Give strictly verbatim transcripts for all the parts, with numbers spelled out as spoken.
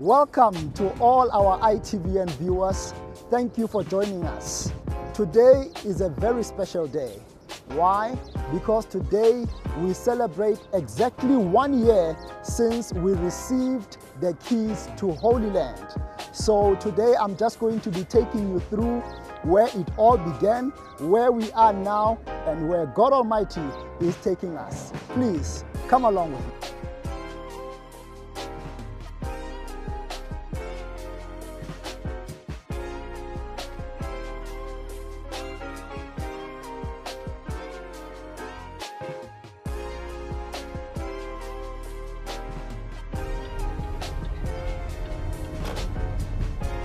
Welcome to all our I T V N viewers. Thank you for joining us. Today is a very special day. Why? Because today we celebrate exactly one year since we received the keys to Holy Land. So today I'm just going to be taking you through where it all began, where we are now, and where God Almighty is taking us. Please come along with me.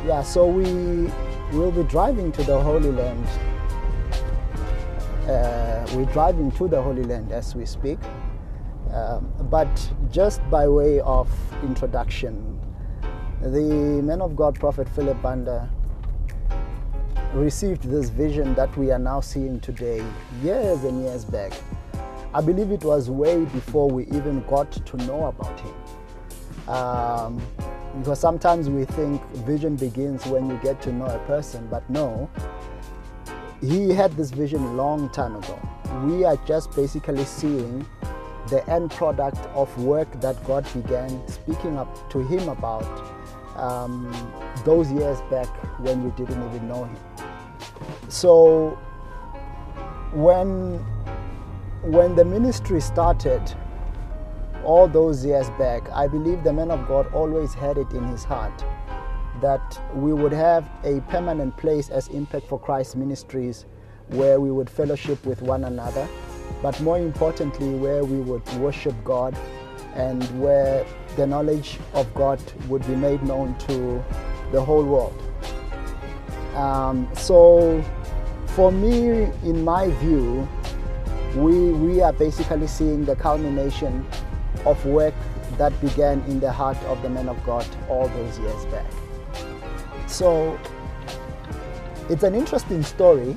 Yeah, so we will be driving to the Holy Land. Uh, we're driving to the Holy Land as we speak. Um, but just by way of introduction, the man of God, Prophet Philip Banda, received this vision that we are now seeing today, years and years back. I believe it was way before we even got to know about him. Um, Because sometimes we think vision begins when you get to know a person, but no, he had this vision a long time ago. We are just basically seeing the end product of work that God began speaking up to him about um, those years back when we didn't even know him. So when, when the ministry started, all those years back, I believe the man of God always had it in his heart that we would have a permanent place as Impact for Christ Ministries where we would fellowship with one another, but more importantly, where we would worship God and where the knowledge of God would be made known to the whole world. Um, so for me, in my view, we, we are basically seeing the culmination of work that began in the heart of the man of God all those years back. So it's an interesting story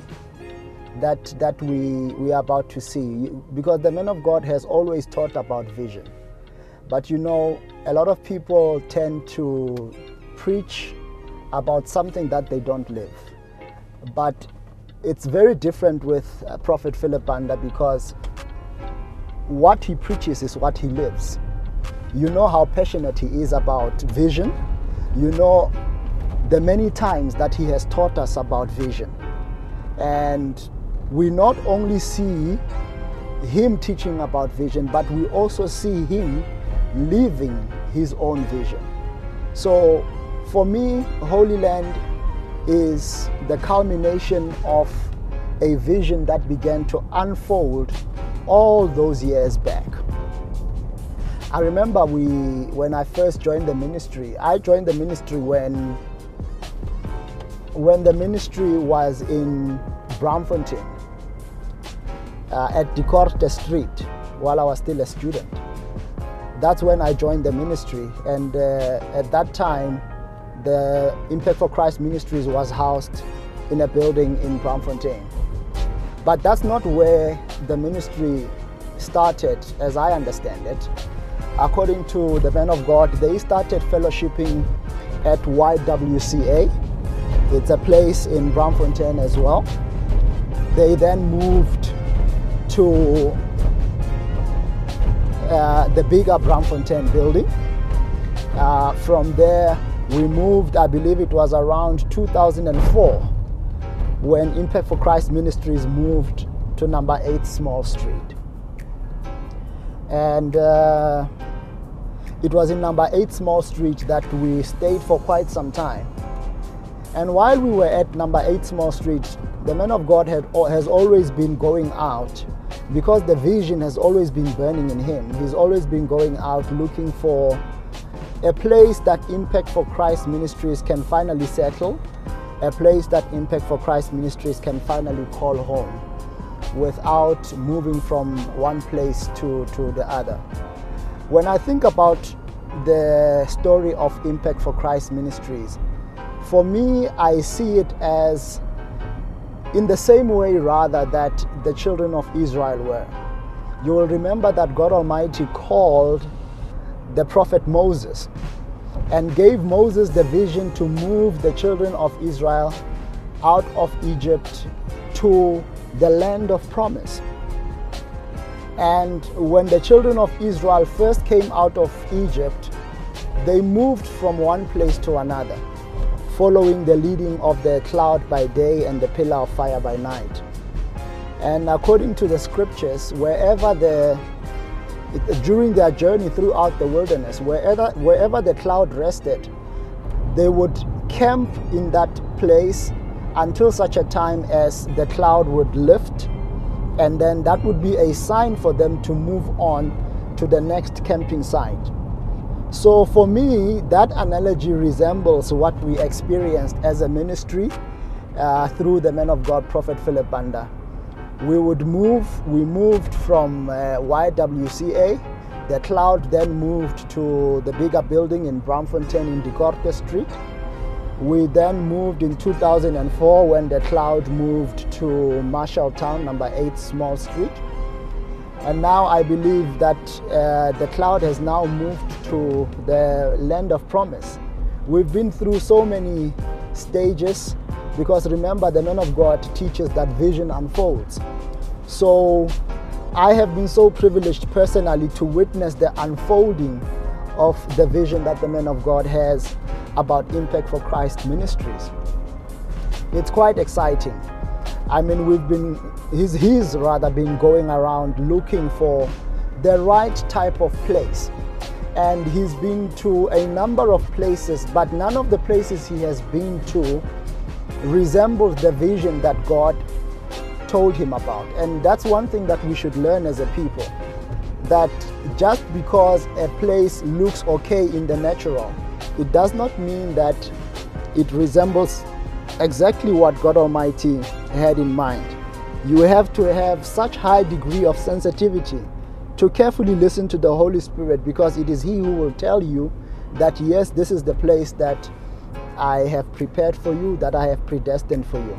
that, that we, we are about to see, because the man of God has always taught about vision. But you know, a lot of people tend to preach about something that they don't live. But it's very different with Prophet Philip Banda, because what he preaches is what he lives. You know how passionate he is about vision. You know the many times that he has taught us about vision. And we not only see him teaching about vision, but we also see him living his own vision. So for me, Holy Land is the culmination of a vision that began to unfold all those years back. I remember we, when I first joined the ministry, I joined the ministry when, when the ministry was in Braamfontein uh, at De Korte Street while I was still a student. That's when I joined the ministry, and uh, at that time the Impact for Christ Ministries was housed in a building in Braamfontein. But that's not where the ministry started, as I understand it. According to the man of God, they started fellowshipping at Y W C A. It's a place in Braamfontein as well. They then moved to uh, the bigger Braamfontein building. Uh, from there, we moved, I believe it was around two thousand four. When Impact for Christ Ministries moved to number eight Small Street. And uh, it was in number eight Small Street that we stayed for quite some time. And while we were at number eight Small Street, the man of God had, has always been going out, because the vision has always been burning in him. He's always been going out looking for a place that Impact for Christ Ministries can finally settle, a place that Impact for Christ Ministries can finally call home without moving from one place to, to the other. When I think about the story of Impact for Christ Ministries, for me, I see it as in the same way rather that the children of Israel were. You will remember that God Almighty called the prophet Moses and gave Moses the vision to move the children of Israel out of Egypt to the land of promise. And when the children of Israel first came out of Egypt, they moved from one place to another, following the leading of the cloud by day and the pillar of fire by night. And according to the scriptures, wherever the during their journey throughout the wilderness, wherever, wherever the cloud rested, they would camp in that place until such a time as the cloud would lift, and then that would be a sign for them to move on to the next camping site. So for me, that analogy resembles what we experienced as a ministry uh, through the man of God, Prophet Philip Banda. We would move, we moved from uh, Y W C A, the cloud then moved to the bigger building in Braamfontein in De Korte Street. We then moved in two thousand four when the cloud moved to Marshalltown, number eight Small Street. And now I believe that uh, the cloud has now moved to the land of promise. We've been through so many stages because remember, the man of God teaches that vision unfolds. So I have been so privileged personally to witness the unfolding of the vision that the man of God has about Impact for Christ Ministries. It's quite exciting. I mean, we've been, he's, he's rather been going around looking for the right type of place. And he's been to a number of places, but none of the places he has been to resembles the vision that God told him about. And that's one thing that we should learn as a people, that just because a place looks okay in the natural, it does not mean that it resembles exactly what God Almighty had in mind. You have to have such high degree of sensitivity to carefully listen to the Holy Spirit, because it is He who will tell you that yes, this is the place that I have prepared for you, that I have predestined for you.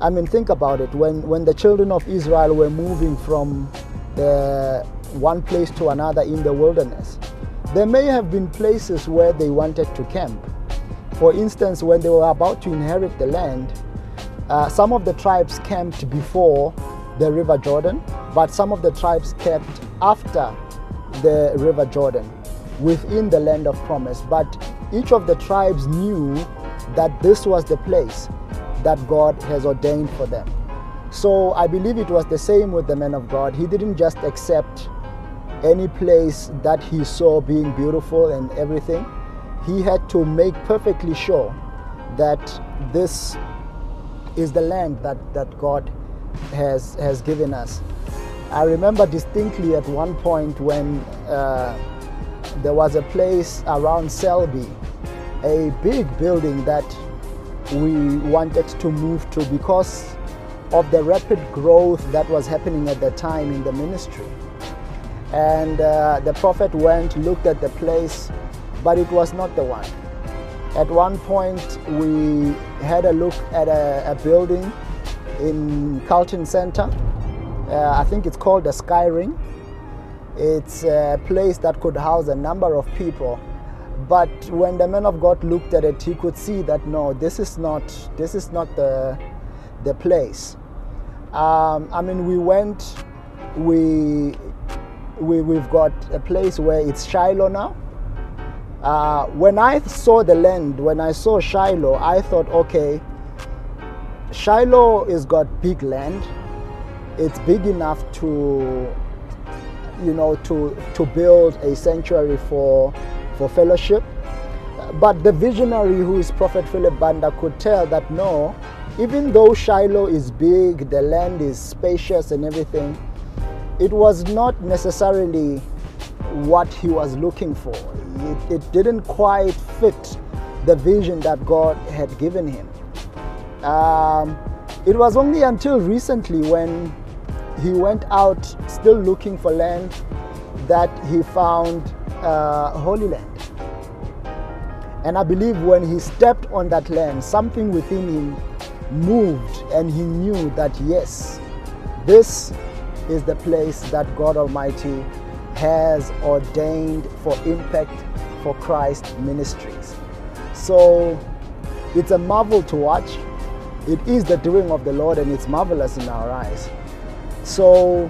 I mean, think about it. When, when the children of Israel were moving from the one place to another in the wilderness, there may have been places where they wanted to camp. For instance, when they were about to inherit the land, uh, some of the tribes camped before the River Jordan, but some of the tribes camped after the River Jordan within the land of promise. But each of the tribes knew that this was the place that God has ordained for them. So I believe it was the same with the man of God. He didn't just accept any place that he saw being beautiful and everything. He had to make perfectly sure that this is the land that, that God has, has given us. I remember distinctly at one point when uh, there was a place around Selby, a big building that we wanted to move to because of the rapid growth that was happening at the time in the ministry. And uh, the prophet went, looked at the place, but it was not the one. At one point, we had a look at a, a building in Carlton Center. Uh, I think it's called the Sky Ring. It's a place that could house a number of people. But when the man of God looked at it, he could see that no, this is not, this is not the, the place. Um, I mean, we went, we... We, we've got a place where it's Shiloh now. Uh, when I saw the land, when I saw Shiloh, I thought, okay, Shiloh has got big land. It's big enough to, you know, to, to build a sanctuary for, for fellowship. But the visionary, who is Prophet Philip Banda, could tell that no, even though Shiloh is big, the land is spacious and everything, it was not necessarily what he was looking for. It, it didn't quite fit the vision that God had given him. Um, it was only until recently when he went out still looking for land that he found uh, Holy Land. And I believe when he stepped on that land, something within him moved and he knew that yes, this is the place that God Almighty has ordained for Impact for Christ Ministries. So it's a marvel to watch. It is the doing of the Lord, and it's marvelous in our eyes. So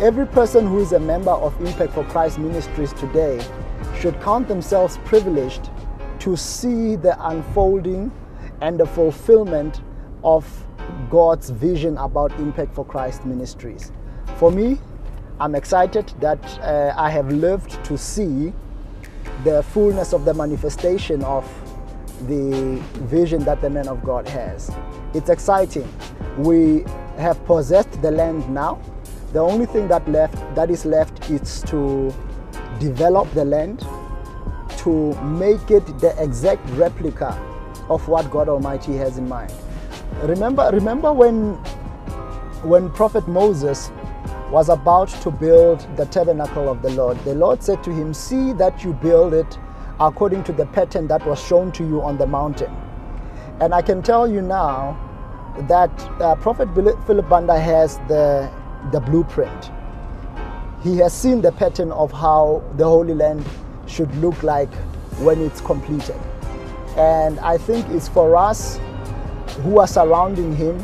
every person who is a member of Impact for Christ Ministries today should count themselves privileged to see the unfolding and the fulfillment of God's vision about Impact for Christ Ministries. For me, I'm excited that uh, I have lived to see the fullness of the manifestation of the vision that the man of God has. It's exciting. We have possessed the land now. The only thing that left, that is left is to develop the land, to make it the exact replica of what God Almighty has in mind. Remember, remember when, when Prophet Moses was about to build the tabernacle of the Lord, the Lord said to him, "See that you build it according to the pattern that was shown to you on the mountain." And I can tell you now that uh, Prophet Philip Banda has the, the blueprint. He has seen the pattern of how the Holy Land should look like when it's completed. And I think it's for us who are surrounding him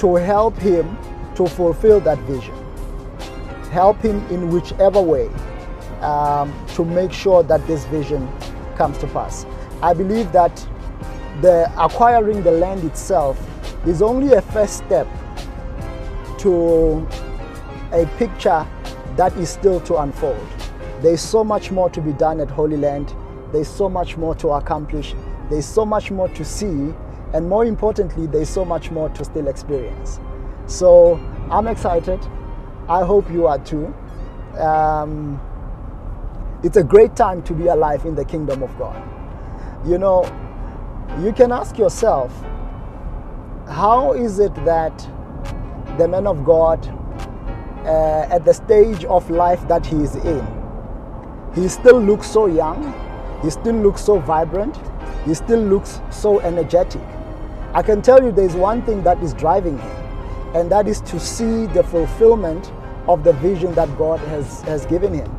to help him to fulfill that vision. Help him in whichever way um, to make sure that this vision comes to pass. I believe that the acquiring the land itself is only a first step to a picture that is still to unfold. There's so much more to be done at Holy Land. There's so much more to accomplish. There's so much more to see. And more importantly, there's so much more to still experience. So I'm excited. I hope you are too. Um, it's a great time to be alive in the kingdom of God. You know, you can ask yourself, how is it that the man of God, uh, at the stage of life that he is in, he still looks so young, he still looks so vibrant, he still looks so energetic? I can tell you there's one thing that is driving him, and that is to see the fulfillment of the vision that God has, has given him.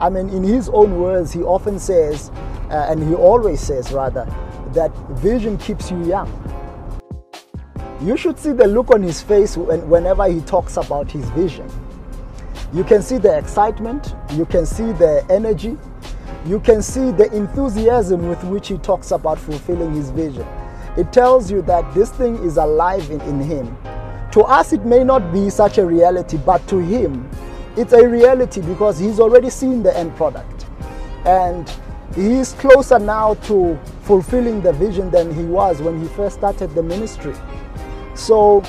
I mean, in his own words, he often says, uh, and he always says rather, that vision keeps you young. You should see the look on his face when, whenever he talks about his vision. You can see the excitement, you can see the energy, you can see the enthusiasm with which he talks about fulfilling his vision. It tells you that this thing is alive in, in him. To us, it may not be such a reality, but to him, it's a reality because he's already seen the end product. And he's closer now to fulfilling the vision than he was when he first started the ministry. So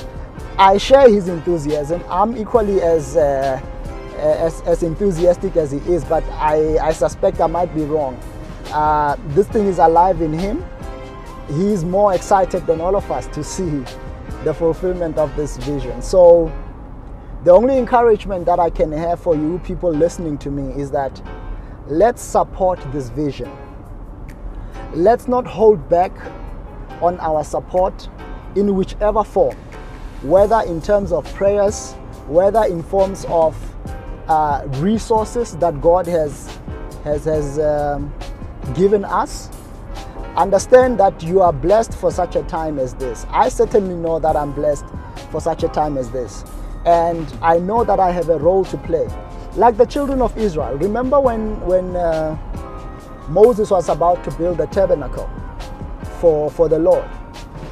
I share his enthusiasm. I'm equally as, uh, as, as enthusiastic as he is, but I, I suspect I might be wrong. Uh, this thing is alive in him. He's more excited than all of us to see the fulfillment of this vision. So the only encouragement that I can have for you people listening to me is that let's support this vision. Let's not hold back on our support in whichever form, whether in terms of prayers, whether in forms of uh, resources that God has, has, has um, given us. Understand that you are blessed for such a time as this. I certainly know that I'm blessed for such a time as this. And I know that I have a role to play. Like the children of Israel, remember when, when uh, Moses was about to build the tabernacle for, for the Lord.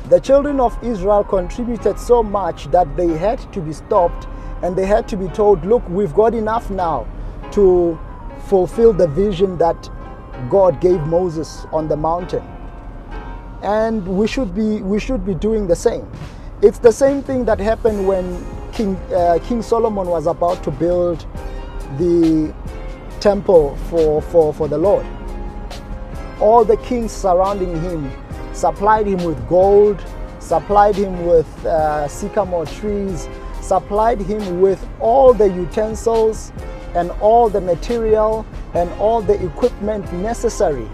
The children of Israel contributed so much that they had to be stopped and they had to be told, look, we've got enough now to fulfill the vision that God gave Moses on the mountain. And we should be we should be doing the same. It's the same thing that happened when King uh, King Solomon was about to build the temple for, for, for the Lord. All the kings surrounding him supplied him with gold, supplied him with uh, sycamore trees, supplied him with all the utensils and all the material and all the equipment necessary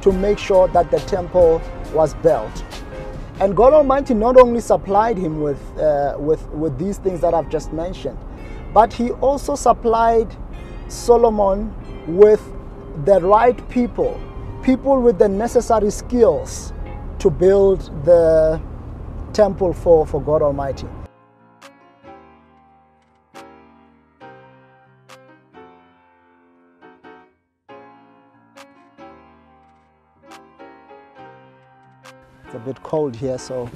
to make sure that the temple was built. And God Almighty not only supplied him with, uh, with, with these things that I've just mentioned, but he also supplied Solomon with the right people, people with the necessary skills to build the temple for, for God Almighty. It's a bit cold here, so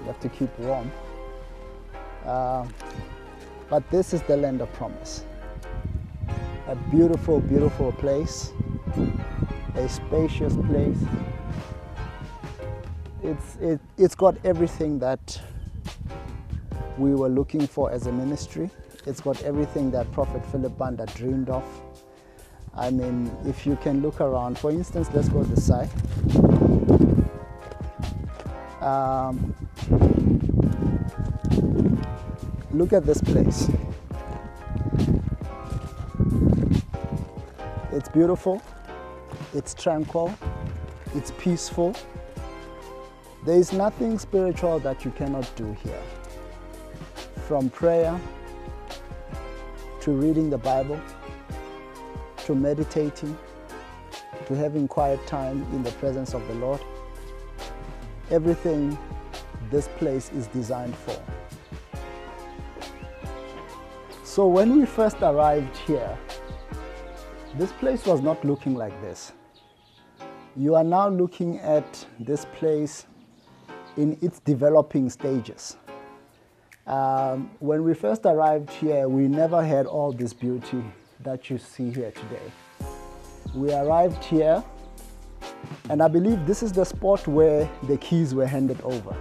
you have to keep warm. Uh, but this is the land of promise. A beautiful, beautiful place, a spacious place. It's, it, it's got everything that we were looking for as a ministry. It's got everything that Prophet Philip Banda dreamed of. I mean, if you can look around, for instance, let's go this side. Um, look at this place. It's beautiful, it's tranquil, it's peaceful. There is nothing spiritual that you cannot do here. From prayer, to reading the Bible, to meditating, to having quiet time in the presence of the Lord. Everything this place is designed for. So when we first arrived here, this place was not looking like this. You are now looking at this place in its developing stages. Um, when we first arrived here, we never had all this beauty that you see here today. We arrived here, and I believe this is the spot where the keys were handed over.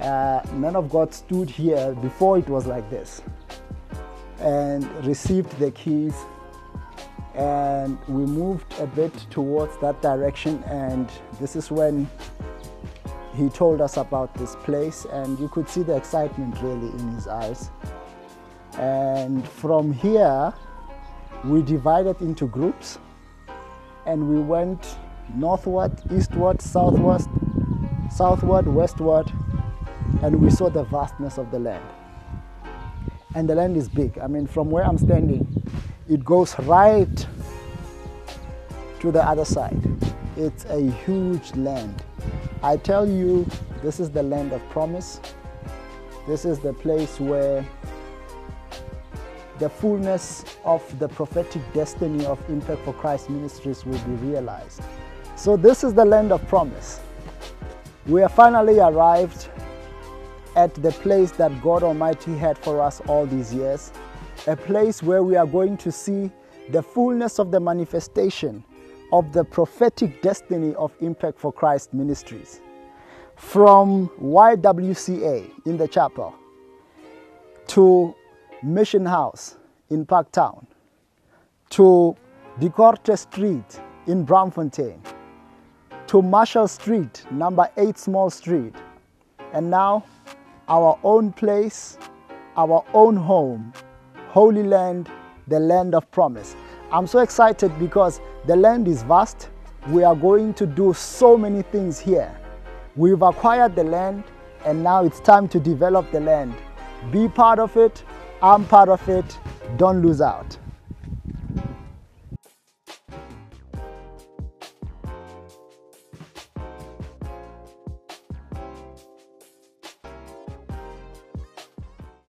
Uh, men of God stood here before it was like this and received the keys. And we moved a bit towards that direction, and this is when he told us about this place, and you could see the excitement really in his eyes. And from here, we divided into groups, and we went northward, eastward, southward, southward, westward, and we saw the vastness of the land. And the land is big. I mean, from where I'm standing, it goes right to the other side. It's a huge land. I tell you, this is the land of promise. This is the place where the fullness of the prophetic destiny of Impact for Christ Ministries will be realized. So this is the land of promise. We have finally arrived at the place that God Almighty had for us all these years. A place where we are going to see the fullness of the manifestation of the prophetic destiny of Impact for Christ Ministries. From Y W C A in the chapel to Mission House in Parktown to De Korte Street in Braamfontein to Marshall Street, number eight small street, and now our own place, our own home, Holy Land, the land of promise. I'm so excited because the land is vast. We are going to do so many things here. We've acquired the land, and now it's time to develop the land. Be part of it. I'm part of it. Don't lose out.